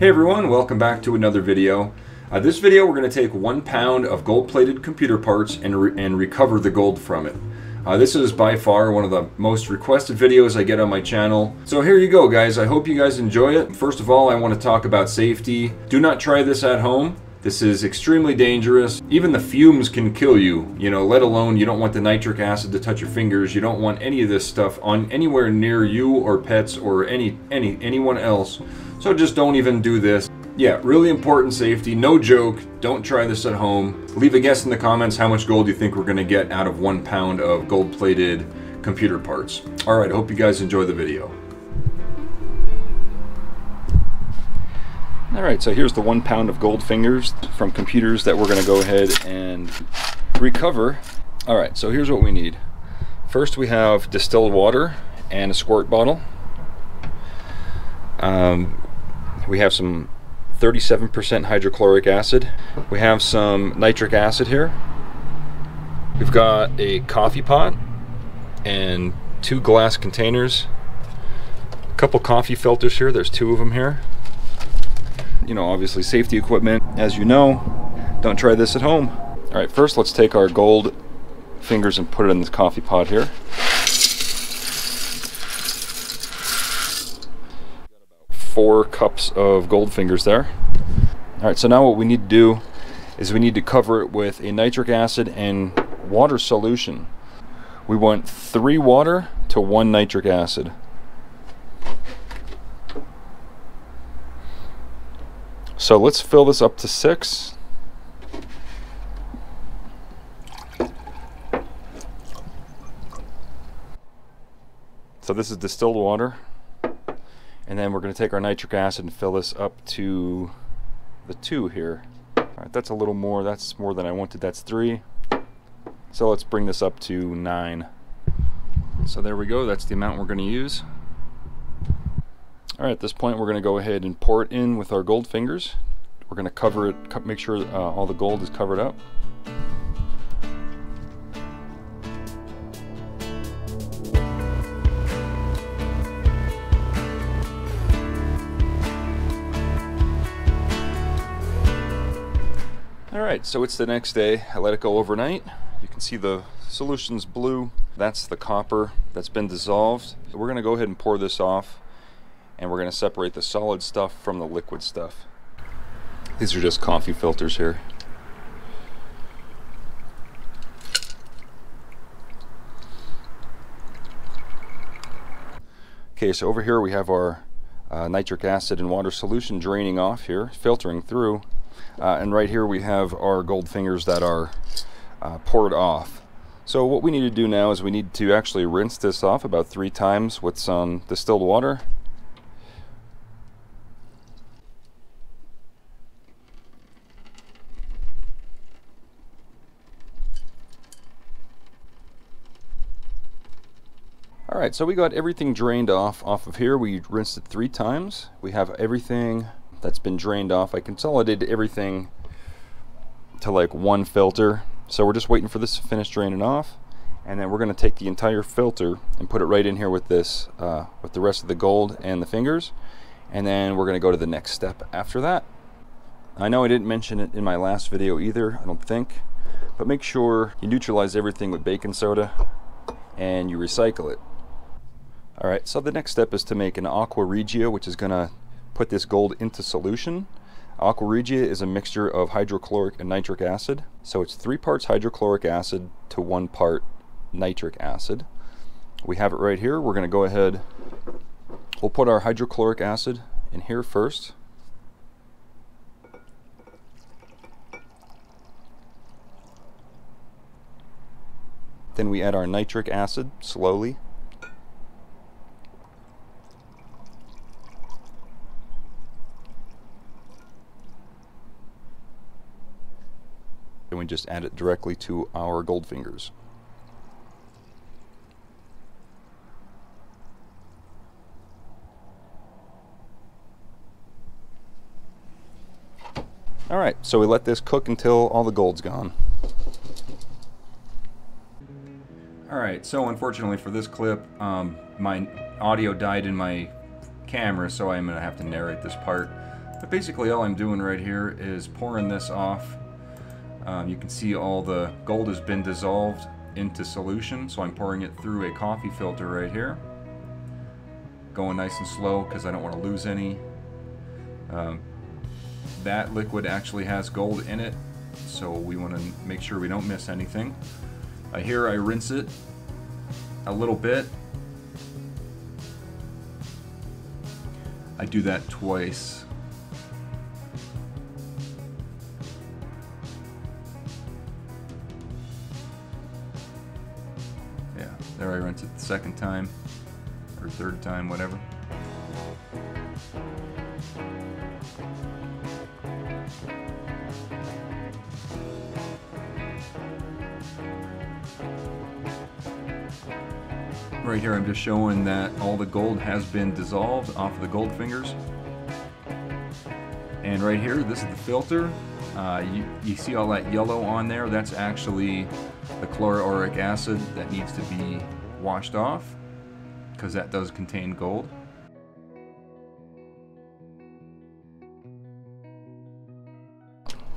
Hey everyone, welcome back to another video. This video we're going to take 1 pound of gold-plated computer parts and recover the gold from it. This is by far one of the most requested videos I get on my channel. So here you go guys, I hope you guys enjoy it. First of all, I want to talk about safety. Do not try this at home. This is extremely dangerous. Even the fumes can kill you, let alone you don't want the nitric acid to touch your fingers. You don't want any of this stuff on anywhere near you or pets or anyone else. So just don't even do this. Yeah, really important safety, no joke. Don't try this at home. Leave a guess in the comments how much gold you think we're gonna get out of 1 pound of gold-plated computer parts. All right, I hope you guys enjoy the video. All right, so here's the 1 pound of gold fingers from computers that we're gonna go ahead and recover. All right, so here's what we need. First, we have distilled water and a squirt bottle. We have some 37% hydrochloric acid. We have some nitric acid here. We've got a coffee pot and 2 glass containers. A couple coffee filters here. There's 2 of them here. Obviously safety equipment. As you know, don't try this at home. All right, first let's take our gold fingers and put it in this coffee pot here. Four cups of gold fingers there. All right, so now what we need to do is we need to cover it with a nitric acid and water solution. We want 3 water to 1 nitric acid. So let's fill this up to 6. So this is distilled water. And then we're going to take our nitric acid and fill this up to the 2 here. All right, that's a little more. That's more than I wanted. That's 3. So let's bring this up to 9. So there we go. That's the amount we're going to use. All right, at this point, we're going to go ahead and pour it in with our gold fingers. We're going to cover it, make sure all the gold is covered up. Alright, so it's the next day. I let it go overnight. You can see the solution's blue. That's the copper that's been dissolved. We're going to go ahead and pour this off, and we're going to separate the solid stuff from the liquid stuff. These are just coffee filters here. Okay, so over here we have our nitric acid and water solution draining off here, filtering through. And right here we have our gold fingers that are poured off. So what we need to do now is we need to actually rinse this off about 3 times with some distilled water. Alright, so we got everything drained off of here. We rinsed it 3 times. We have everything that's been drained off. I consolidated everything to like 1 filter. So we're just waiting for this to finish draining off, and then we're going to take the entire filter and put it right in here with this, with the rest of the gold and the fingers, and then we're going to go to the next step after that. I know I didn't mention it in my last video either, I don't think, but make sure you neutralize everything with baking soda and you recycle it. Alright, so the next step is to make an aqua regia, which is going to put this gold into solution. Aqua regia is a mixture of hydrochloric and nitric acid. So it's 3 parts hydrochloric acid to 1 part nitric acid. We have it right here. We're going to go ahead. We'll put our hydrochloric acid in here first. Then we add our nitric acid slowly. We just add it directly to our gold fingers. All right, so we let this cook until all the gold's gone. All right, so unfortunately for this clip, my audio died in my camera, so I'm gonna have to narrate this part. But basically all I'm doing right here is pouring this off. You can see all the gold has been dissolved into solution, so I'm pouring it through a coffee filter right here. Going nice and slow because I don't want to lose any. That liquid actually has gold in it, so we want to make sure we don't miss anything. Here I rinse it a little bit. I do that twice. Yeah, there I rinse it the second time, or third time, whatever. Right here I'm just showing that all the gold has been dissolved off of the gold fingers. And right here, this is the filter. You see all that yellow on there? That's actually the chloroauric acid that needs to be washed off, because that does contain gold.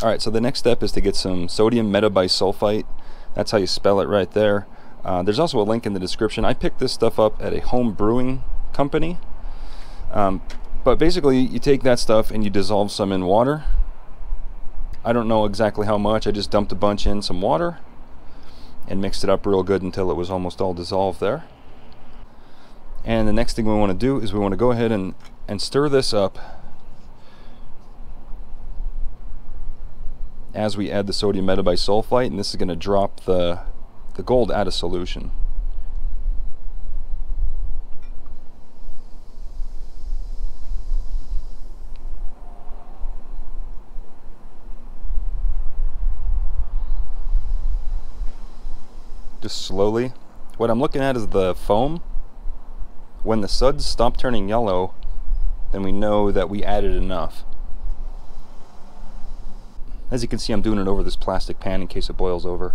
Alright, so the next step is to get some sodium metabisulfite. That's how you spell it right there. There's also a link in the description. I picked this stuff up at a home brewing company. But basically, you take that stuff and you dissolve some in water. I don't know exactly how much. I just dumped a bunch in some water and mixed it up real good until it was almost all dissolved there. And the next thing we want to do is we want to go ahead and stir this up as we add the sodium metabisulfite, and this is going to drop the gold out of solution. Just slowly. What I'm looking at is the foam. When the suds stop turning yellow, then we know that we added enough. As you can see, I'm doing it over this plastic pan in case it boils over.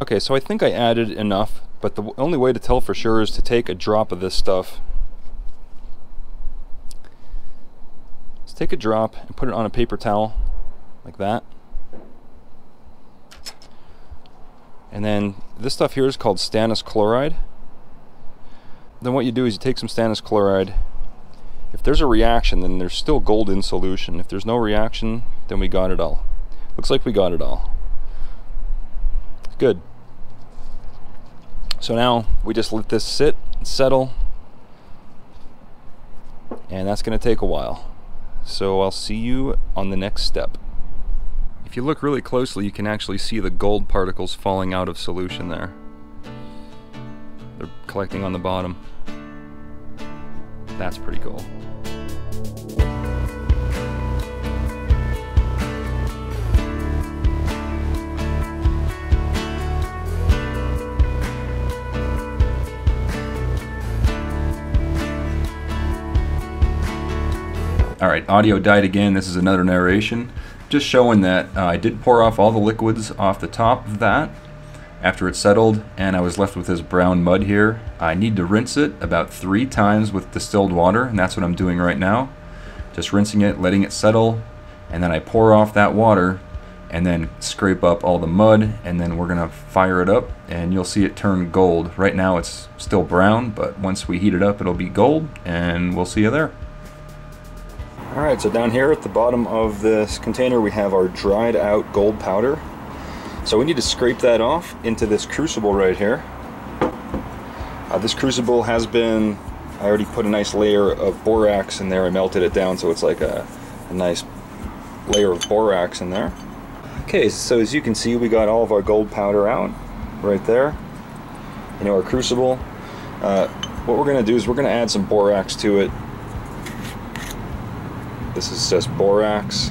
Okay, so I think I added enough, but the only way to tell for sure is to take a drop of this stuff. Take a drop and put it on a paper towel like that, and then this stuff here is called stannous chloride. Then what you do is you take some stannous chloride. If there's a reaction, then there's still gold in solution. If there's no reaction, then we got it all. Looks like we got it all. Good. So now we just let this sit and settle, and that's going to take a while. So I'll see you on the next step. If you look really closely, you can actually see the gold particles falling out of solution there. They're collecting on the bottom. That's pretty cool. Alright, audio died again. This is another narration. Just showing that I did pour off all the liquids off the top of that after it settled, and I was left with this brown mud here. I need to rinse it about 3 times with distilled water, and that's what I'm doing right now. Just rinsing it, letting it settle, and then I pour off that water and then scrape up all the mud, and then we're going to fire it up and you'll see it turn gold. Right now it's still brown, but once we heat it up it'll be gold, and we'll see you there. Alright, so down here at the bottom of this container we have our dried out gold powder. So we need to scrape that off into this crucible right here. This crucible has been, I already put a nice layer of borax in there. I melted it down so it's like a nice layer of borax in there. Okay, so as you can see, we got all of our gold powder out right there. You know, our crucible. What we're going to do is we're going to add some borax to it. This is just borax.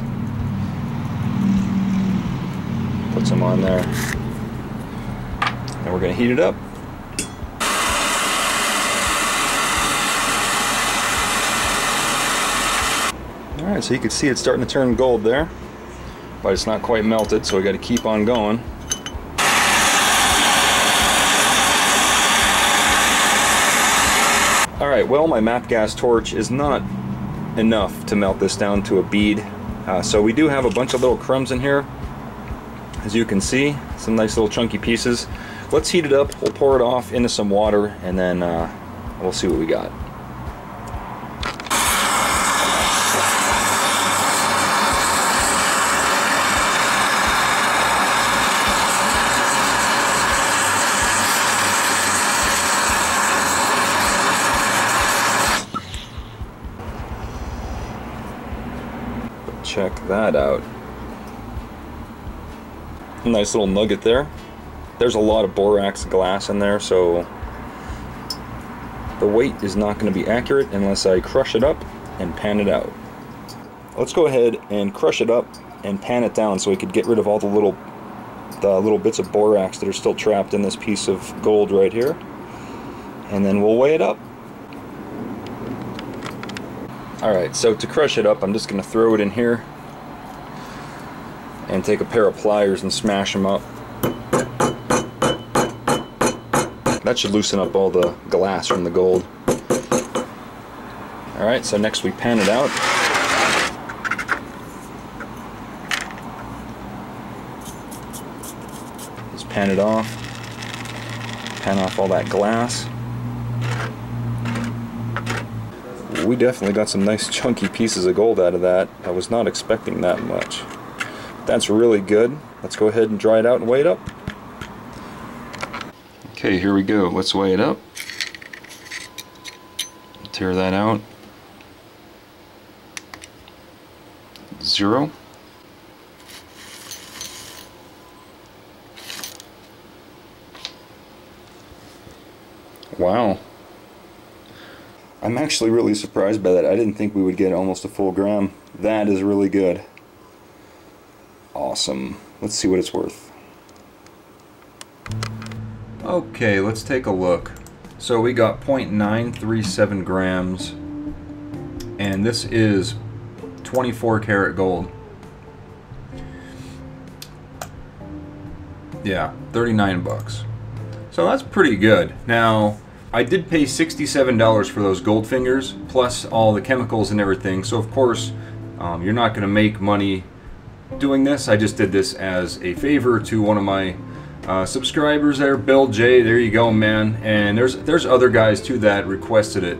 Put some on there. And we're going to heat it up. Alright, so you can see it's starting to turn gold there. but it's not quite melted, so we got to keep on going. All right, well, my MAP gas torch is not enough to melt this down to a bead, so we do have a bunch of little crumbs in here, as you can see, some nice little chunky pieces. Let's heat it up, we'll pour it off into some water, and then we'll see what we got. Check that out. Nice little nugget there. There's a lot of borax glass in there, so the weight is not going to be accurate unless I crush it up and pan it out. Let's go ahead and crush it up and pan it down so we could get rid of all the little bits of borax that are still trapped in this piece of gold right here. And then we'll weigh it up. Alright, so to crush it up, I'm just going to throw it in here and take a pair of pliers and smash them up. That should loosen up all the glass from the gold. Alright, so next we pan it out. Just pan it off. Pan off all that glass. We definitely got some nice chunky pieces of gold out of that. I was not expecting that much. That's really good. Let's go ahead and dry it out and weigh it up. Okay, here we go. Let's weigh it up. Tear that out. 0. 0. Wow. I'm actually really surprised by that. I didn't think we would get almost a full gram. That is really good. Awesome. Let's see what it's worth. Okay, let's take a look. So we got 0.937 grams, and this is 24 karat gold. Yeah, $39. So that's pretty good. Now, I did pay $67 for those gold fingers, plus all the chemicals and everything, so of course you're not going to make money doing this. I just did this as a favor to one of my subscribers there, Bill J. There you go, man. And there's other guys too that requested it.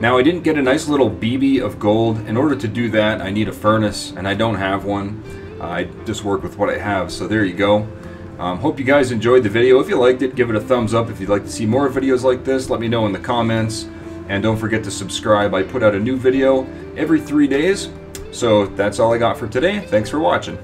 Now, I didn't get a nice little BB of gold. In order to do that, I need a furnace, and I don't have one. I just work with what I have, so there you go. Hope you guys enjoyed the video. If you liked it, give it a thumbs up. If you'd like to see more videos like this, let me know in the comments. And don't forget to subscribe. I put out a new video every 3 days. So that's all I got for today. Thanks for watching.